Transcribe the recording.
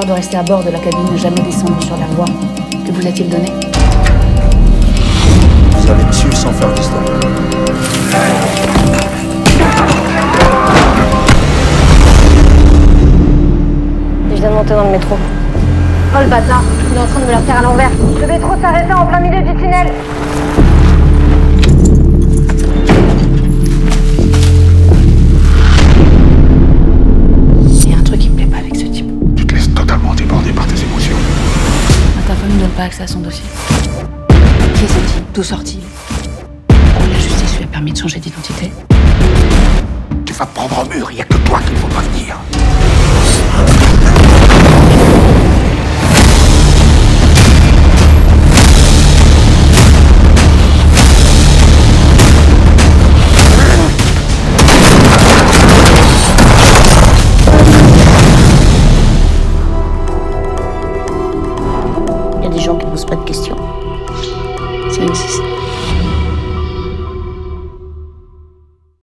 instructeur de rester à bord de la cabine, ne jamais descendre sur la voie. Que vous a-t-il donné? Vous avez tué sans faire d'histoire. Je viens de monter dans le métro. Oh le bâtard, il est en train de me la faire à l'envers. Le métro s'arrêta en plein milieu du tunnel. Pas accès à son dossier. Qui est-il? D'où sort-il? La justice lui a permis de changer d'identité. Tu vas prendre un mur, il n'y a que toi qu'il faut pas venir. Il y a des gens qui ne posent pas de questions. Ça existe.